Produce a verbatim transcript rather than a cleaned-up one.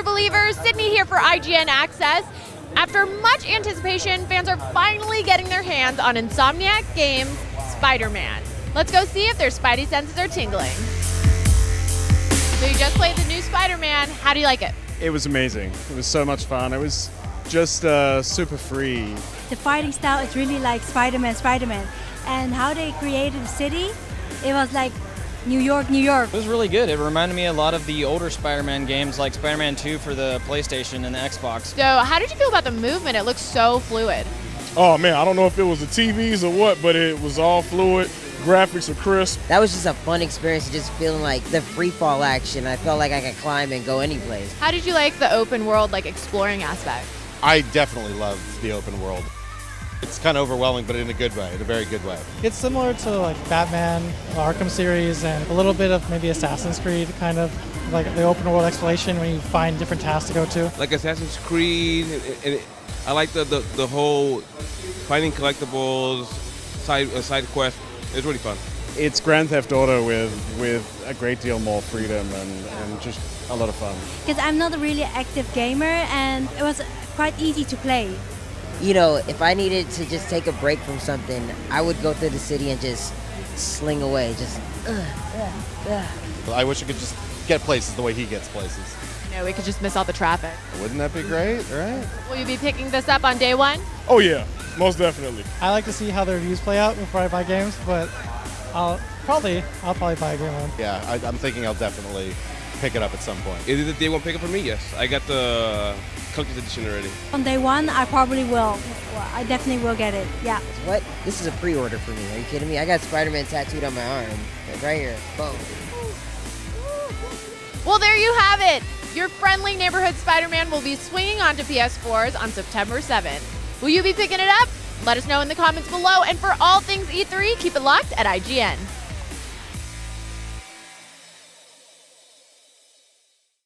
True Believers, Sydney here for I G N Access. After much anticipation, fans are finally getting their hands on Insomniac Games' Spider-Man. Let's go see if their Spidey senses are tingling. So you just played the new Spider-Man. How do you like it? It was amazing. It was so much fun. It was just uh, super free. The fighting style is really like Spider-Man, Spider-Man. And how they created the city, it was like New York, New York. It was really good. It reminded me a lot of the older Spider-Man games like Spider-Man two for the PlayStation and the Xbox. So how did you feel about the movement? It looks so fluid. Oh man, I don't know if it was the T Vs or what, but it was all fluid. Graphics are crisp. That was just a fun experience, just feeling like the free fall action. I felt like I could climb and go any place. How did you like the open world, like exploring aspect? I definitely loved the open world. It's kind of overwhelming, but in a good way, in a very good way. It's similar to like Batman, Arkham series, and a little bit of maybe Assassin's Creed, kind of like the open world exploration when you find different tasks to go to. Like Assassin's Creed, it, it, I like the, the, the whole finding collectibles, side, uh, side quest. It's really fun. It's Grand Theft Auto with, with a great deal more freedom and, and just a lot of fun. Because I'm not a really active gamer and it was quite easy to play. You know, if I needed to just take a break from something, I would go through the city and just sling away, just ugh, ugh, ugh. I wish I could just get places the way he gets places. You know, we could just miss all the traffic. Wouldn't that be great, right? Will you be picking this up on day one? Oh yeah, most definitely. I like to see how the reviews play out before I buy games, but I'll probably, I'll probably buy a game one. Yeah, I, I'm thinking I'll definitely pick it up at some point. Is it the day one pickup for me? Yes, I got the collector's edition already. On day one, I probably will. Well, I definitely will get it. Yeah. What? This is a pre-order for me. Are you kidding me? I got Spider-Man tattooed on my arm, like right here. Boom. Well, there you have it. Your friendly neighborhood Spider-Man will be swinging onto P S fours on September seventh. Will you be picking it up? Let us know in the comments below. And for all things E three, keep it locked at I G N.